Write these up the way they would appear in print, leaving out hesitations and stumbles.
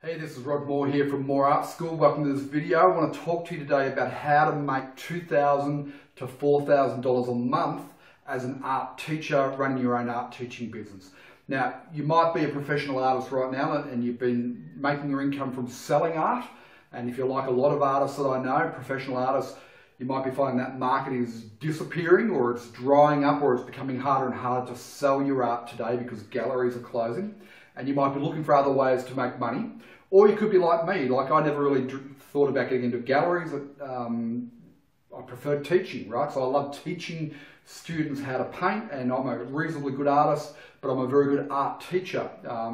Hey, this is Rod Moore here from Moore Art School. Welcome to this video. I want to talk to you today about how to make $2,000 to $4,000 a month as an art teacher running your own art teaching business. Now, you might be a professional artist right now and you've been making your income from selling art. And if you're like a lot of artists that I know, professional artists, you might be finding that market is disappearing or it's drying up or it's becoming harder and harder to sell your art today because galleries are closing. And you might be looking for other ways to make money. Or you could be like me, like I never really thought about getting into galleries. I preferred teaching, right? So I love teaching students how to paint, and I'm a reasonably good artist, but I'm a very good art teacher.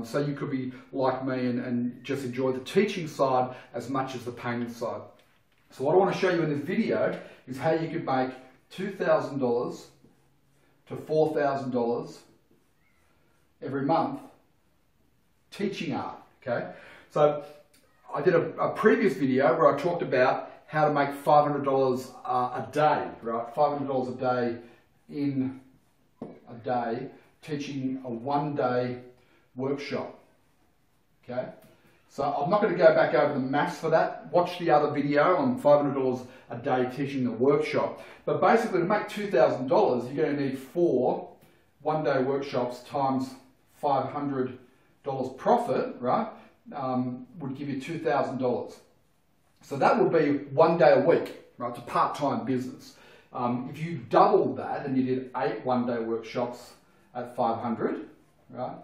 So you could be like me and just enjoy the teaching side as much as the painting side. So what I want to show you in this video is how you could make $2,000 to $4,000 every month teaching art, okay? So I did a previous video where I talked about how to make $500 a day, right? $500 a day in a day teaching a one-day workshop, okay? So I'm not going to go back over the maths for that. Watch the other video on $500 a day teaching the workshop. But basically to make $2,000, you're going to need 4 one-day workshops times $500 profit, right? Would give you $2,000. So that would be one day a week, right? It's a part-time business. If you doubled that and you did 8 one-day workshops at $500, right?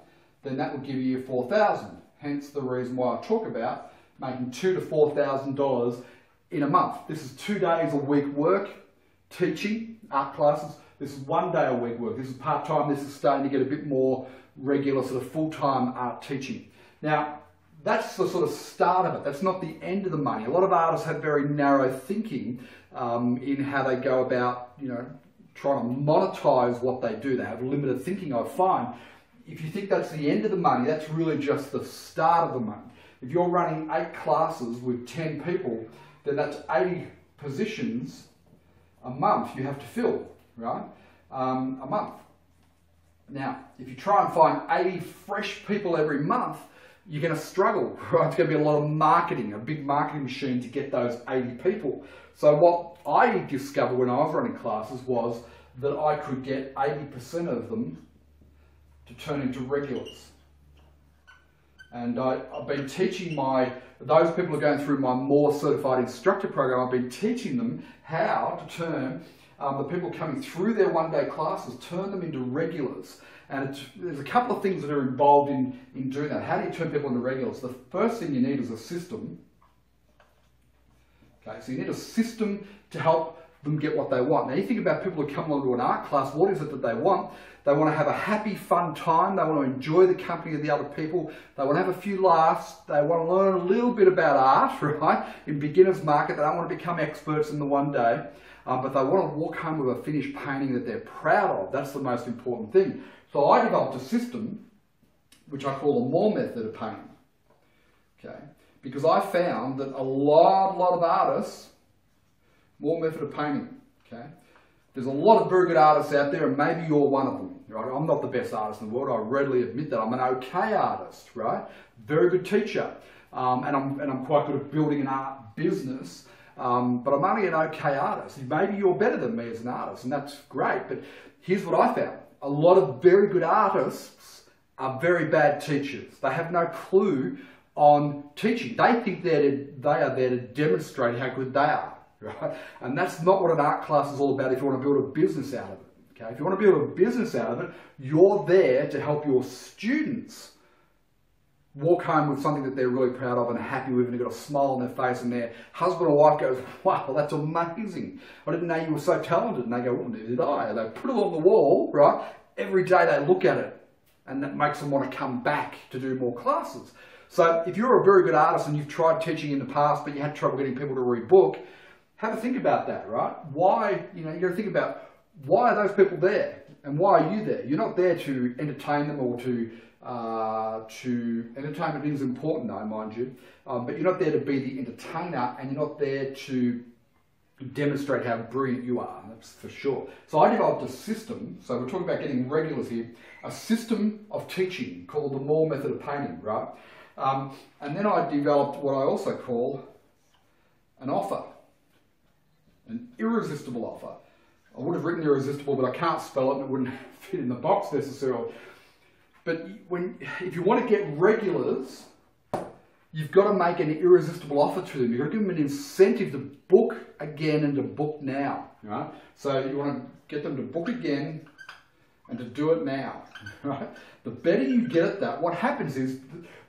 Then that would give you $4,000. Hence the reason why I talk about making $2,000 to $4,000 in a month. This is 2 days a week work, teaching art classes. This is one day a week work. This is part-time. This is starting to get a bit more regular, sort of full-time art teaching. Now, that's the sort of start of it. That's not the end of the money. A lot of artists have very narrow thinking in how they go about, you know, trying to monetize what they do. They have limited thinking, I find. If you think that's the end of the money, that's really just the start of the money. If you're running 8 classes with 10 people, then that's 80 positions a month you have to fill, right? A month. Now, if you try and find 80 fresh people every month, you're going to struggle, right? It's going to be a lot of marketing, a big marketing machine to get those 80 people. So what I discovered when I was running classes was that I could get 80% of them to turn into regulars. And I've been teaching those people who are going through my Moore certified instructor program, I've been teaching them how to turn the people coming through their one-day classes, turn them into regulars. And there's a couple of things that are involved in doing that. How do you turn people into regulars? The first thing you need is a system. Okay, so you need a system to help them get what they want. Now you think about people who come along to an art class, what is it that they want? They want to have a happy, fun time. They want to enjoy the company of the other people. They want to have a few laughs. They want to learn a little bit about art, right? In beginner's market, they don't want to become experts in the one day, but they want to walk home with a finished painting that they're proud of. That's the most important thing. So I developed a system, which I call the Moore Method of Painting, okay? Because I found that a lot of artists, Moore Method of Painting, okay? There's a lot of very good artists out there, and maybe you're one of them, right? I'm not the best artist in the world, I readily admit that. I'm an okay artist, right? Very good teacher, and I'm quite good at building an art business, but I'm only an okay artist. Maybe you're better than me as an artist, and that's great, but here's what I found. A lot of very good artists are very bad teachers. They have no clue on teaching. They think they are there to demonstrate how good they are, right? And that's not what an art class is all about if you want to build a business out of it, okay? If you want to build a business out of it, you're there to help your students walk home with something that they're really proud of and happy with, and they've got a smile on their face, and their husband or wife goes, wow, that's amazing. I didn't know you were so talented. And they go, well, neither did I. And they put it on the wall, right? Every day they look at it, and that makes them want to come back to do more classes. So if you're a very good artist and you've tried teaching in the past, but you had trouble getting people to rebook, have a think about that, right? Why, you know, you gotta think about, why are those people there? And why are you there? You're not there to entertain them or to entertainment is important though, mind you, but you're not there to be the entertainer, and you're not there to demonstrate how brilliant you are, that's for sure. So I developed a system, so we're talking about getting regulars here, a system of teaching called the Moore Method of Painting, right? And then I developed what I also call an offer, an irresistible offer. I would have written irresistible, but I can't spell it and it wouldn't fit in the box necessarily. But if you want to get regulars, you've got to make an irresistible offer to them. You've got to give them an incentive to book again and to book now. Right? So you want to get them to book again and to do it now. Right? The better you get at that, what happens is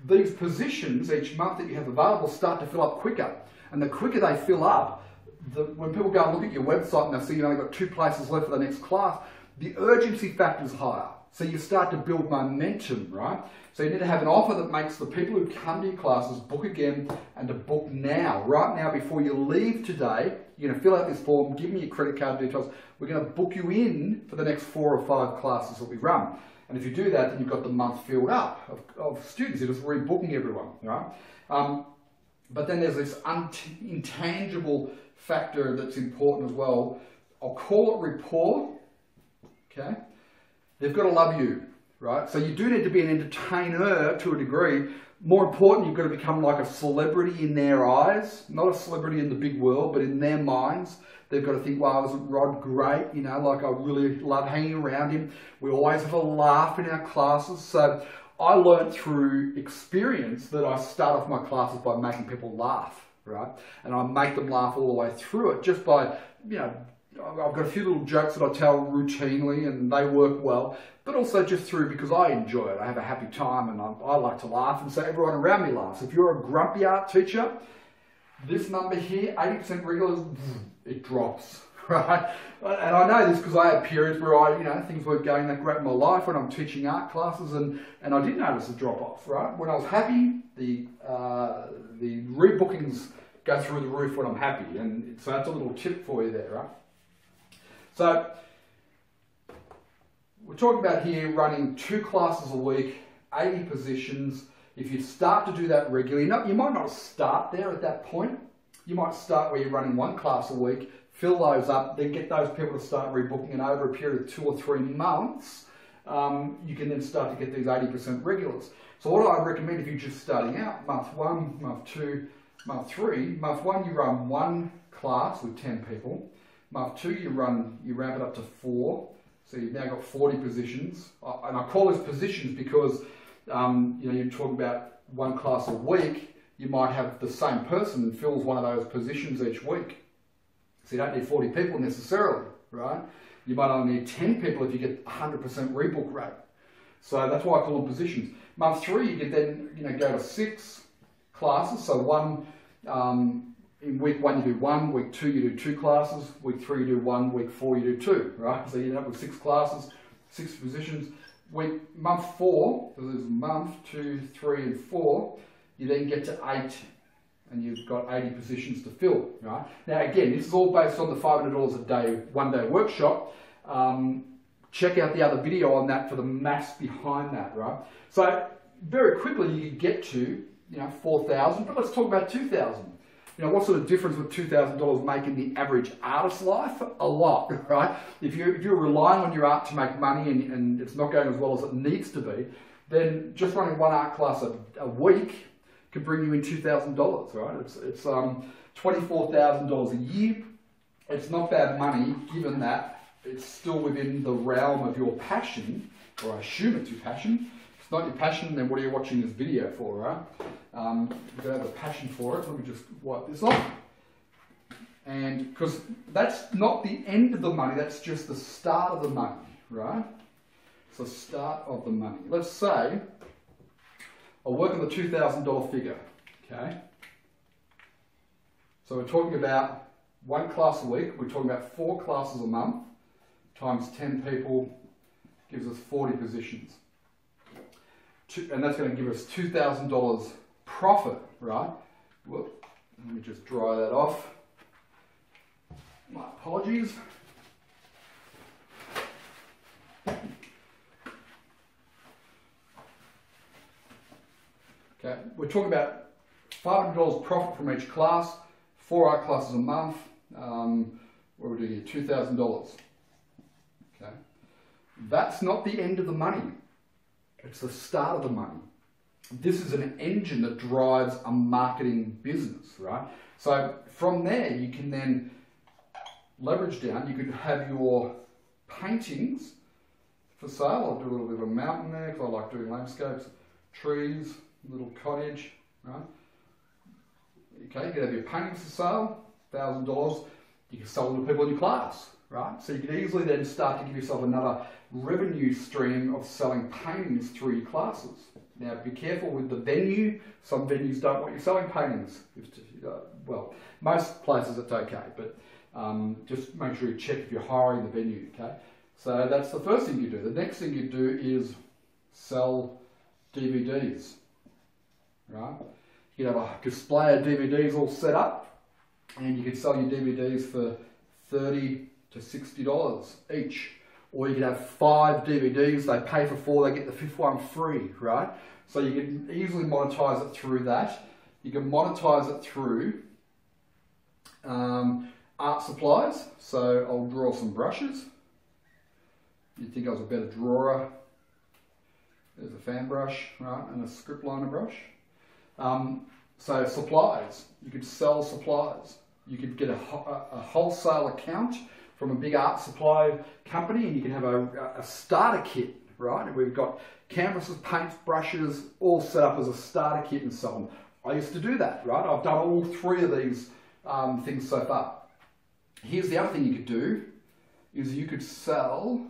these positions each month that you have available start to fill up quicker. And the quicker they fill up, when people go and look at your website and they see you've only got 2 places left for the next class, the urgency factor is higher. So you start to build momentum, right? So you need to have an offer that makes the people who come to your classes book again and to book now. Right now, before you leave today, you're gonna fill out this form, give me your credit card details. We're gonna book you in for the next 4 or 5 classes that we run. And if you do that, then you've got the month filled up of students. You're just rebooking everyone, right? But then there's this intangible factor that's important as well. I'll call it rapport, okay? They've got to love you, right? So you do need to be an entertainer to a degree. More important, you've got to become like a celebrity in their eyes, not a celebrity in the big world, but in their minds. They've got to think, wow, isn't Rod great? You know, like I really love hanging around him. We always have a laugh in our classes. So I learned through experience that I start off my classes by making people laugh, right? And I make them laugh all the way through it just by, you know, I've got a few little jokes that I tell routinely and they work well, but also just through because I enjoy it. I have a happy time and I like to laugh, and so everyone around me laughs. If you're a grumpy art teacher, this number here, 80% regulars, it drops, right? And I know this because I had periods where I, you know, things weren't going that great in my life when I'm teaching art classes, and I did notice a drop off, right? When I was happy, the rebookings go through the roof when I'm happy, and so that's a little tip for you there, right? So we're talking about here running 2 classes a week, 80 positions. If you start to do that regularly, you might not start there at that point. You might start where you're running 1 class a week, fill those up, then get those people to start rebooking, and over a period of 2 or 3 months, you can then start to get these 80% regulars. So what I recommend if you're just starting out, month 1, month 2, month 3, month 1 you run 1 class with 10 people. Month 2, you ramp it up to 4, so you've now got 40 positions. And I call this positions because you know, you're talking about 1 class a week. You might have the same person fills one of those positions each week, so you don't need 40 people necessarily, right? You might only need 10 people if you get 100% rebook rate. So that's why I call them positions. Month 3, you can then go to 6 classes. So one. In week 1 you do 1, week 2 you do 2 classes, week 3 you do 1, week 4 you do 2, right? So you end up with 6 classes, 6 positions. Month 4, so there's month 2, 3, and 4, you then get to 8, and you've got 80 positions to fill, right? Now again, this is all based on the $500 a day, 1-day workshop. Check out the other video on that for the maths behind that, right? So very quickly you get to 4,000, but let's talk about 2,000. You know, what sort of difference would $2,000 make in the average artist's life? A lot, right? If you're relying on your art to make money and it's not going as well as it needs to be, then just running 1 art class a week could bring you in $2,000, right? It's $24,000 a year. It's not bad money, given that it's still within the realm of your passion, or I assume it's your passion. If it's not your passion, then what are you watching this video for, right? You've got to have a passion for it. Let me just wipe this off. And because that's not the end of the money, that's just the start of the money, right? It's the start of the money. Let's say I'll work on the $2,000 figure, okay? So we're talking about 1 class a week, we're talking about 4 classes a month, times 10 people gives us 40 positions. And that's going to give us $2,000 profit, right? Whoop, let me just dry that off. My apologies. Okay, we're talking about $500 profit from each class, 4 art classes a month. What are we doing here? $2,000. Okay, that's not the end of the money. It's the start of the money. this is an engine that drives a marketing business, right? So from there, you can then leverage down. You could have your paintings for sale. I'll do a little bit of a mountain there because I like doing landscapes, trees, little cottage, right? Okay, you could have your paintings for sale, $1,000. You can sell them to people in your class, right? So you can easily then start to give yourself another revenue stream of selling paintings through your classes. Now, be careful with the venue. Some venues don't want you selling paintings. Well, most places it's okay, but just make sure you check if you're hiring the venue, okay? So that's the first thing you do. The next thing you do is sell DVDs, right? You can have a display of DVDs all set up, and you can sell your DVDs for $30 to $60 each. Or you can have 5 DVDs, they pay for 4, they get the 5th one free, right? So you can easily monetize it through that. You can monetize it through art supplies. So I'll draw some brushes. You'd think I was a better drawer. There's a fan brush, right, and a script liner brush. So supplies, you could sell supplies. You could get a wholesale account from a big art supply company, and you can have a starter kit, right? And we've got canvases, paints, brushes, all set up as a starter kit and so on. I used to do that, right? I've done all 3 of these things so far. Here's the other thing you could do, is you could sell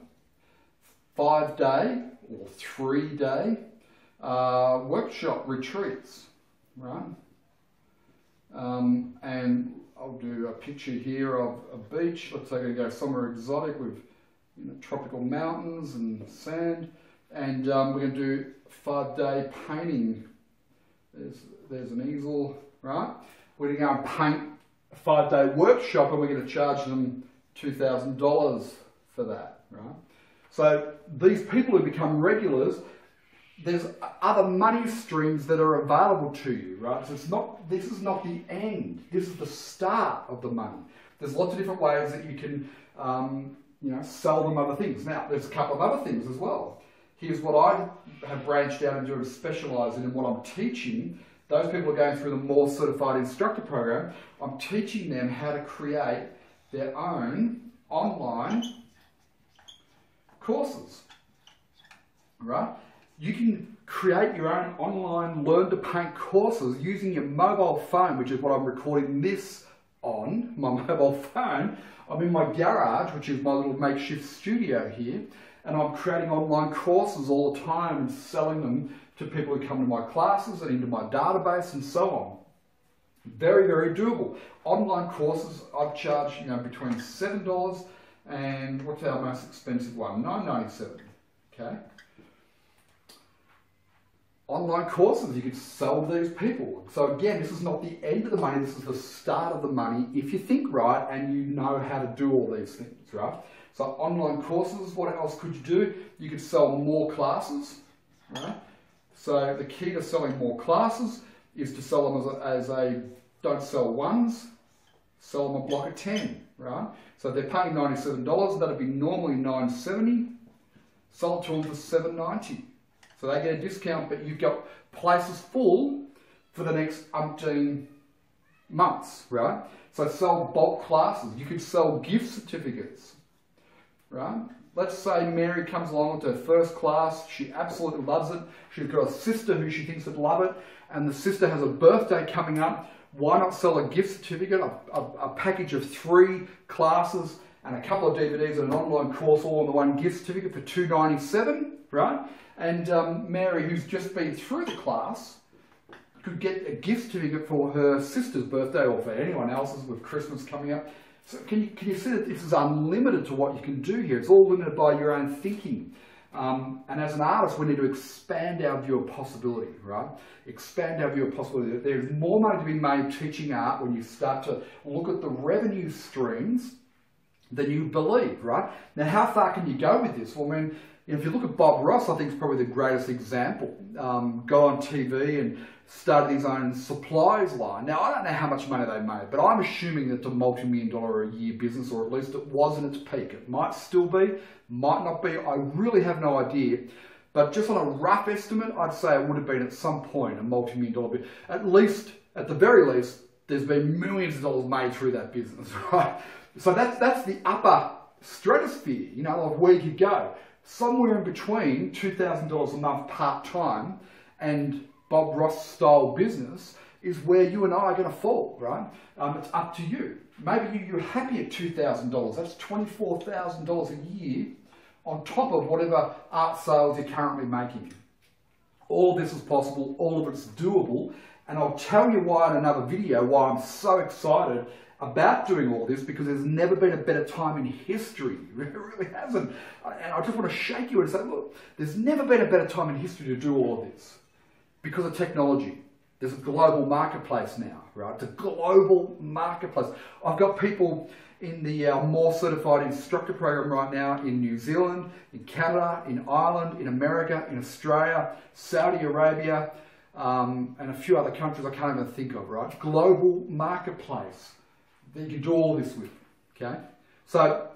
5-day or 3-day workshop retreats, right? And I'll do a picture here of a beach. Let's say we're going to go somewhere exotic with tropical mountains and sand. And we're going to do 5-day painting. There's an easel, right? We're going to go and paint a 5-day workshop, and we're going to charge them $2,000 for that, right? So these people who become regulars, there's other money streams that are available to you, right? So it's not, this is not the end. This is the start of the money. There's lots of different ways that you can, sell them other things. Now, there's a couple of other things as well. Here's what I have branched out into and specialised in what I'm teaching. Those people are going through the Moore Certified Instructor Program. I'm teaching them how to create their own online courses, right? You can create your own online learn to paint courses using your mobile phone, which is what I'm recording this on, my mobile phone. I'm in my garage, which is my little makeshift studio here, and I'm creating online courses all the time and selling them to people who come to my classes and into my database and so on. Very, very doable. Online courses, I've charged between $7 and what's our most expensive one? $9.97, okay? Online courses, you could sell to these people. So again, this is not the end of the money, this is the start of the money if you think right and you know how to do all these things, right? So online courses, what else could you do? You could sell more classes, right? So the key to selling more classes is to sell them don't sell ones, sell them a block of 10, right? So if they're paying $97, that'd be normally $9.70, sell it to them for $7.90. So they get a discount, but you've got places full for the next umpteen months, right? So sell bulk classes. You could sell gift certificates, right? Let's say Mary comes along with her first class. She absolutely loves it. She's got a sister who she thinks would love it, and the sister has a birthday coming up. Why not sell a gift certificate, a package of 3 classes and a couple of DVDs and an online course all in the one gift certificate for $2.97, right? And Mary, who's just been through the class, could get a gift certificate for her sister's birthday or for anyone else's with Christmas coming up. So can you see that this is unlimited to what you can do here? It's all limited by your own thinking. And as an artist, we need to expand our view of possibility, right? Expand our view of possibility. There's more money to be made teaching art when you start to look at the revenue streams than you believe, right? Now, how far can you go with this? Well, I mean, if you look at Bob Ross, I think it's probably the greatest example. Go on TV and started his own supplies line. Now, I don't know how much money they made, but I'm assuming that it's a multi-million-dollar a year business, or at least it was in its peak. It might still be, might not be. I really have no idea. But just on a rough estimate, I'd say it would have been at some point a multi-million-dollar business. At least, at the very least, there's been millions of dollars made through that business, right? So that's the upper stratosphere, you know, of where you go. Somewhere in between $2,000 a month part-time and Bob Ross style business is where you and I are going to fall, right? It's up to you. Maybe you're happy at $2,000. That's $24,000 a year on top of whatever art sales you're currently making. All this is possible, all of it's doable, and I'll tell you why in another video, why I'm so excited about doing all this, because there's never been a better time in history. It really hasn't. And I just want to shake you and say, look, there's never been a better time in history to do all of this because of technology. There's a global marketplace now, right? It's a global marketplace. I've got people in the Moore certified instructor program right now in New Zealand, in Canada, in Ireland, in America, in Australia, Saudi Arabia, and a few other countries I can't even think of, right? Global marketplace that you can do all this with, okay? So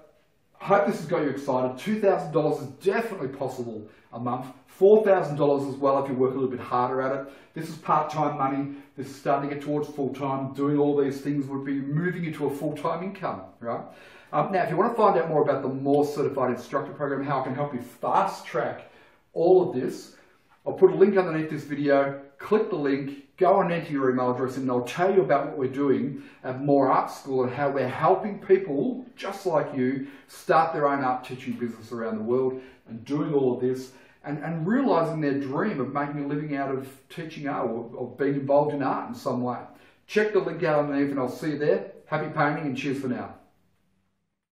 I hope this has got you excited. $2,000 is definitely possible a month. $4,000 as well if you work a little bit harder at it. This is part-time money. This is starting to get towards full-time. Doing all these things would be moving you to a full-time income, right? Now, if you want to find out more about the Moore Certified Instructor Program, how I can help you fast-track all of this, I'll put a link underneath this video. Click the link, go and enter your email address, and I'll tell you about what we're doing at Moore Art School and how we're helping people just like you start their own art teaching business around the world and doing all of this and realizing their dream of making a living out of teaching art or being involved in art in some way. Check the link out underneath and I'll see you there. Happy painting and cheers for now.